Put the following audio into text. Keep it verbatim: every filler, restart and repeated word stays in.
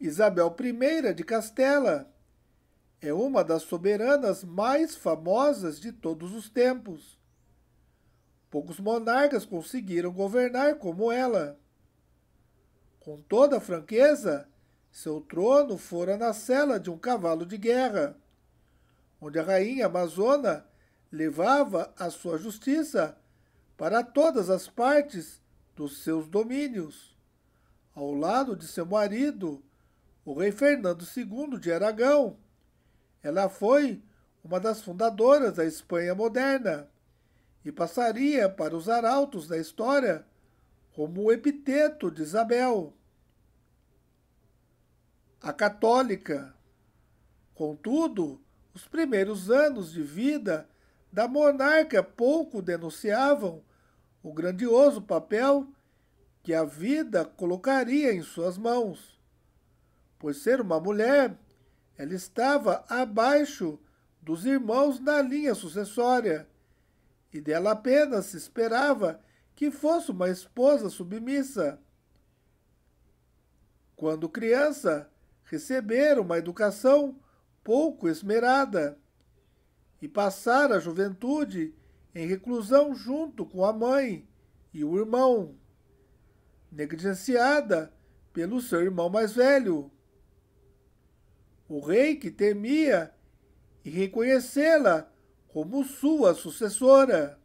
Isabel primeira de Castela é uma das soberanas mais famosas de todos os tempos. Poucos monarcas conseguiram governar como ela. Com toda a franqueza, seu trono fora na sela de um cavalo de guerra, onde a rainha amazona levava a sua justiça para todas as partes dos seus domínios, ao lado de seu marido, o rei Fernando segundo de Aragão. Ela foi uma das fundadoras da Espanha moderna e passaria para os arautos da história como o epíteto de Isabel, a católica. Contudo, os primeiros anos de vida da monarca pouco denunciavam o grandioso papel que a vida colocaria em suas mãos. Por ser uma mulher, ela estava abaixo dos irmãos na linha sucessória, e dela apenas se esperava que fosse uma esposa submissa. Quando criança, recebera uma educação pouco esmerada e passara a juventude em reclusão junto com a mãe e o irmão, negligenciada pelo seu irmão mais velho. O rei, que temia em reconhecê-la como sua sucessora,